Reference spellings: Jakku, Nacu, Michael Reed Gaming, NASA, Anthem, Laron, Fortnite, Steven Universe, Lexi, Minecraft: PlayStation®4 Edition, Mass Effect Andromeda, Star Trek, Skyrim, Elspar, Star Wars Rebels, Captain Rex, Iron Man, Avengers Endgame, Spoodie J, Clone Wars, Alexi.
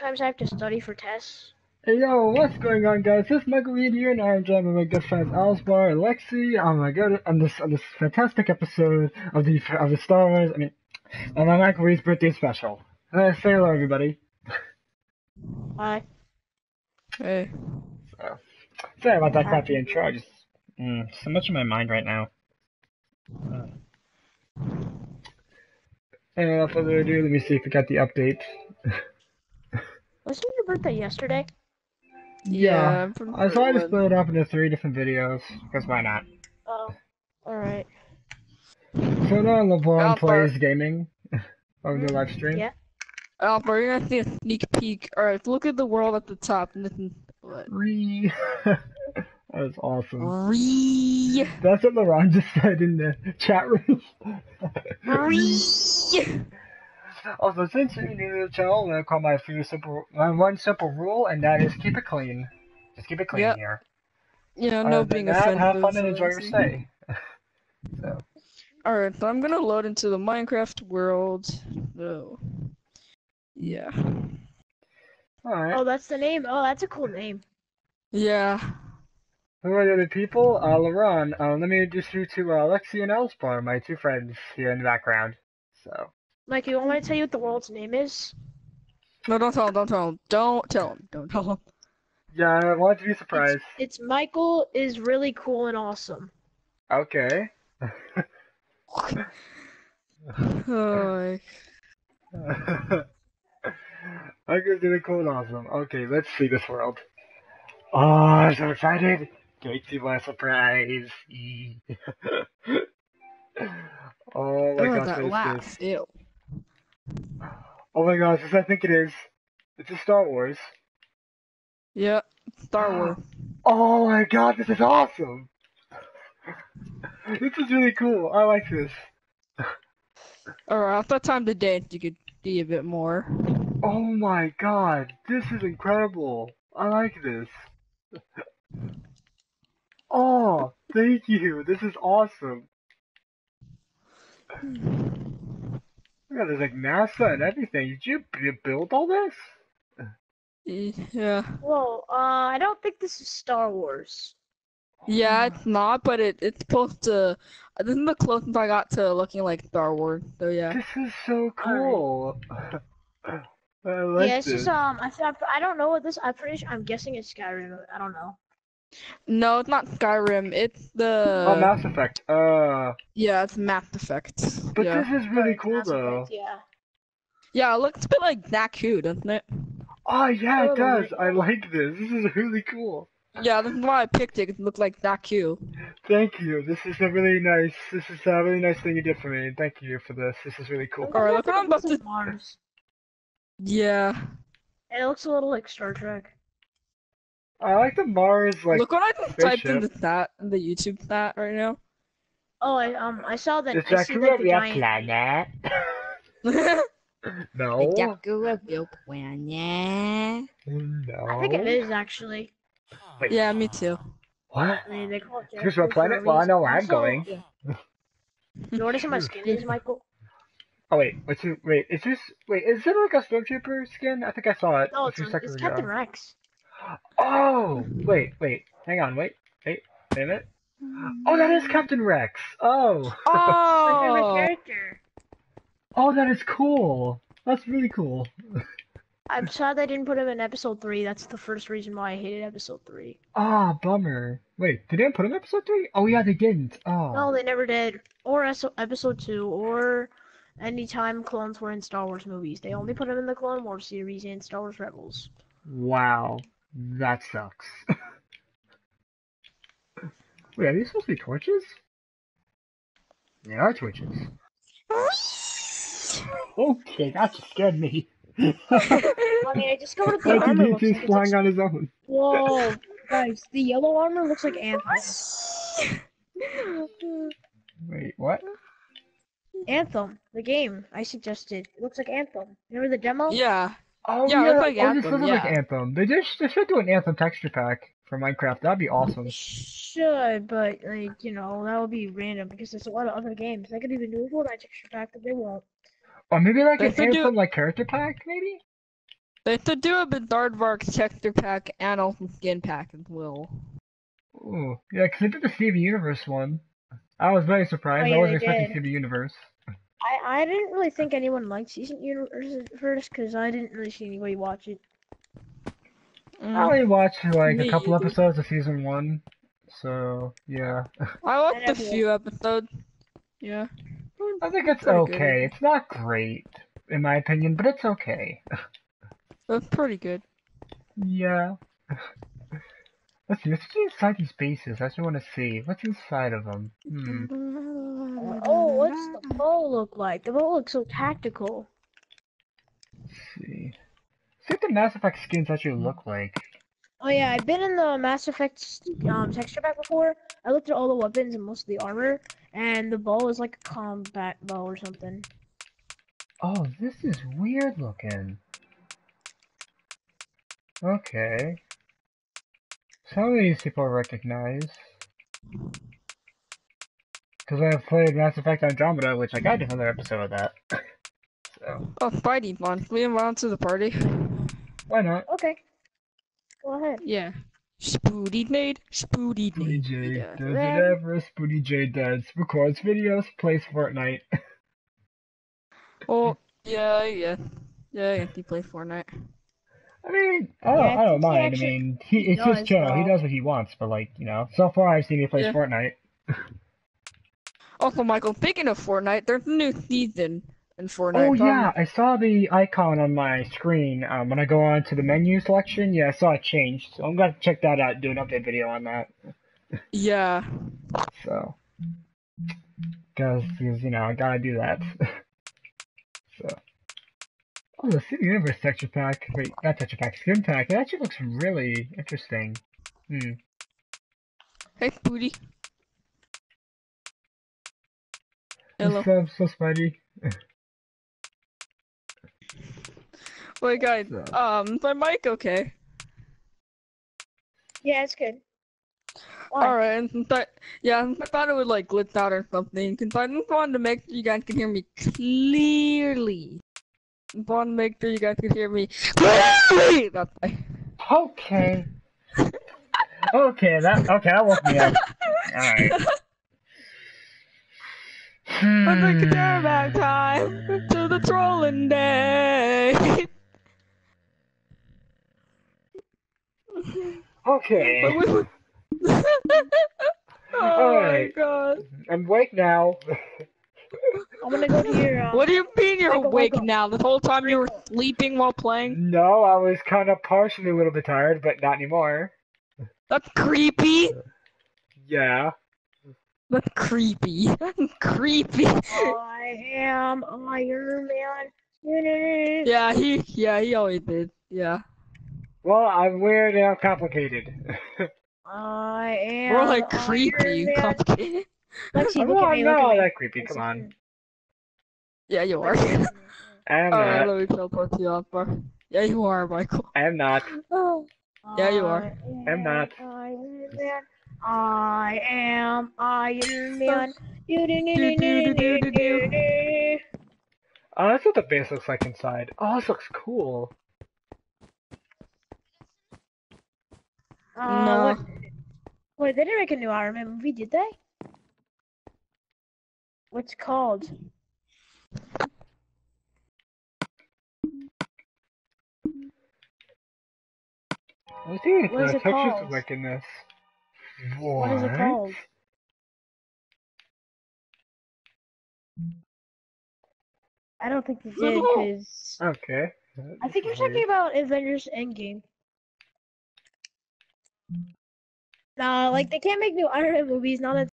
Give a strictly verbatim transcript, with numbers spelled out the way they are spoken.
sometimes I have to study for tests. Hey yo, what's going on, guys? This is Michael Reed here, and I am joined by my good friends Elspar and Lexi. Oh my god, on this on this fantastic episode of the of the Star Wars. I mean, on my Michael Reed's birthday special. Uh, say hello, everybody. Hi. Hey. So, sorry about that crappy intro. I just mm, so much in my mind right now. Uh, and without further ado, let me see if we got the update. Wasn't your birthday yesterday? Yeah, yeah I saw I just split it up into three different videos, because why not? Oh, alright. So now LeBron plays gaming on the live stream. Yeah. Oh, but you're gonna see a sneak peek. Alright, look at the world at the top. Ree. That was awesome. Ree. That's what LeBron just said in the chat room. Ree. Also, since you're new to the channel, I'm gonna call my few simple, my one simple rule, and that is keep it clean. Just keep it clean yep. here. Yeah, no uh, being offended. Have fun and enjoy your stay. So. Alright, so I'm gonna load into the Minecraft world, though. Yeah. Alright. Oh, that's the name. Oh, that's a cool name. Yeah. Who are the other people? Uh, Laron. Uh, let me introduce you to uh, Alexi and Elspar, my two friends here in the background. So. Mike, you want me to tell you what the world's name is? No, don't tell him, don't tell him. Don't tell him, don't tell him. Yeah, I want to be surprised. It's, it's Michael is really cool and awesome. Okay. Oh, my. Michael's really cool and awesome. Okay, let's see this world. Oh, I'm so excited. Can't see my surprise. Oh, my oh, gosh, that what is this? Ew. Oh my gosh, this I think it is. It's a Star Wars. Yeah, Star Wars. Oh my god, this is awesome! This is really cool, I like this. Alright, after time to dance, you could see a bit more. Oh my god, this is incredible. I like this. Oh, thank you, this is awesome. Yeah, there's like NASA and everything. Did you build all this? Yeah. Whoa, uh, I don't think this is Star Wars. Yeah, it's not, but it, it's supposed to... This is the closest I got to looking like Star Wars, so yeah. This is so cool. Right. I like yeah, this. Yeah, this is, um, I, I don't know what this... I'm pretty sure, I'm guessing it's Skyrim. I don't know. No, it's not Skyrim. It's the... Oh, Mass Effect. Uh... Yeah, it's Mass Effect. But yeah. This is really cool, Mass though. Effect, yeah. Yeah, it looks a bit like Nacu, doesn't it? Oh, yeah, it does. I like this. This is really cool. Yeah, that's why I picked it. It looked like Nacu. Thank you. This is a really nice... This is a really nice thing you did for me. Thank you for this. This is really cool. Alright, look how I'm about to... Mars. Yeah. It looks a little like Star Trek. I like the Mars, like, look what I just spaceship. Typed into that, the YouTube stat right now. Oh, I, um, I saw that. Is that Jakku like, of your planet? No. Is Jakku of your planet? No. I think it is, actually. Wait. Yeah, me too. What? I mean, they call it Jakku. Your planet? Well, I know where I'm so, going. Yeah. You notice how my skin is, Michael? Oh, wait, what's your, wait, is this, wait, is it like a Stormtrooper skin? I think I saw it. No, it's, a, it's Captain Rex. Oh, wait, wait, hang on, wait, wait, wait a minute. Oh, that is Captain Rex. Oh. Oh. My favorite character. Oh, that is cool. That's really cool. I'm sad they didn't put him in episode three. That's the first reason why I hated episode three. Ah, oh, bummer. Wait, they didn't put him in episode three? Oh, yeah, they didn't. Oh. No, they never did. Or episode two, or anytime clones were in Star Wars movies. They only put him in the Clone Wars series and Star Wars Rebels. Wow. That sucks. Wait, are these supposed to be torches? They are torches. Okay, that just scared me. I mean, I just got to the armor. He's like flying on his own. Whoa, guys, the yellow armor looks like Anthem. Wait, what? Anthem, the game I suggested. It looks like Anthem. Remember the demo? Yeah. Oh yeah, yeah. Like oh, Anthem, this yeah. like Anthem. They just they should do an Anthem texture pack for Minecraft. That'd be awesome. They should, but like you know, that would be random because there's a lot of other games. They could even do a Fortnite texture pack, but they won't. Or maybe like an Anthem do... like character pack, maybe. They should do a Bizarre Texture Pack and also Skin Pack as well. Ooh, yeah, because they did the Steven Universe one. I was very surprised. Oh, yeah, I wasn't expecting Steven Universe. I, I didn't really think anyone liked Steven Universe at first because I didn't really see anybody watch it. Mm. I only watched like Me. a couple episodes of season one, so yeah. I watched a few episodes. Yeah. I think it's pretty okay. Good. It's not great, in my opinion, but it's okay. That's pretty good. Yeah. Let's see, let's see inside these bases. I just want to see. What's inside of them? Hmm. Oh, what's the boat look like? The boat looks so tactical. Let's see. See what the Mass Effect skins actually look like. Oh yeah, I've been in the Mass Effect um, texture pack before. I looked at all the weapons and most of the armor, and the bow is like a combat bow or something. Oh, this is weird looking. Okay. Some of these people recognize. Because I've played Mass Effect Andromeda, which I got another episode of that. So. Oh, fighting one. We invite to the party. Why not? Okay. Go ahead. Yeah. Spoodie made. Spoodie made. Spoodie J yeah. does Man. it ever. Spoodie J does. Records videos, plays Fortnite. Oh, yeah, yeah. Yeah, yeah, he plays Fortnite. I mean, I don't, yeah, I don't mind. Actually, I mean, he, it's his channel. He does what he wants, but, like, you know, so far I've seen he plays yeah. Fortnite. Also, Michael, speaking of Fortnite, there's a new season in Fortnite. Oh, yeah, I saw the icon on my screen um, when I go on to the menu selection. Yeah, I saw it changed, so I'm going to check that out and do an update video on that. Yeah. So, because, you know, I gotta do that. So. Oh, the Steven Universe texture pack. Wait, not texture pack, skin pack. It actually looks really interesting. Hmm. Hey, Spoodie. Hello. What's up, so Spidey? Wait, guys. So. Um, my mic okay? Yeah, it's good. Alright, yeah, I thought it would like glitch out or something, because I just wanted to make sure you guys can hear me clearly. Bond, make sure you guys can hear me. That's why. Okay. okay, that okay, that woke me up. Alright. Hmm. But we can go back time to the trolling day. Okay. oh Alright. my god. I'm awake now. I'm gonna go here. Um, what do you mean you're awake now? The whole time you were sleeping while playing? No, I was kind of partially a little bit tired, but not anymore. That's creepy. Yeah. That's creepy. That's creepy. I am Iron Man. Yeah, he. Yeah, he always did. Yeah. Well, I'm weird and I'm complicated. I am. We're like creepy and complicated. Lexi, oh, I'm not all that creepy, come on. Yeah, you are. I'm not. Let me teleport you off, bar. Yeah, you are, Michael. I'm not. Oh. Yeah, you are. I I'm not. I am Iron Man. Oh, that's what the base looks like inside. Oh, this looks cool. Uh, no. Wait, they didn't make a new Iron Man movie, did they? What's it called? What is it called? Like in this. What? What is it called? I don't think you did because. Okay. That's I think you're weird. talking about Avengers Endgame. Nah, like they can't make new Iron Man movies now that.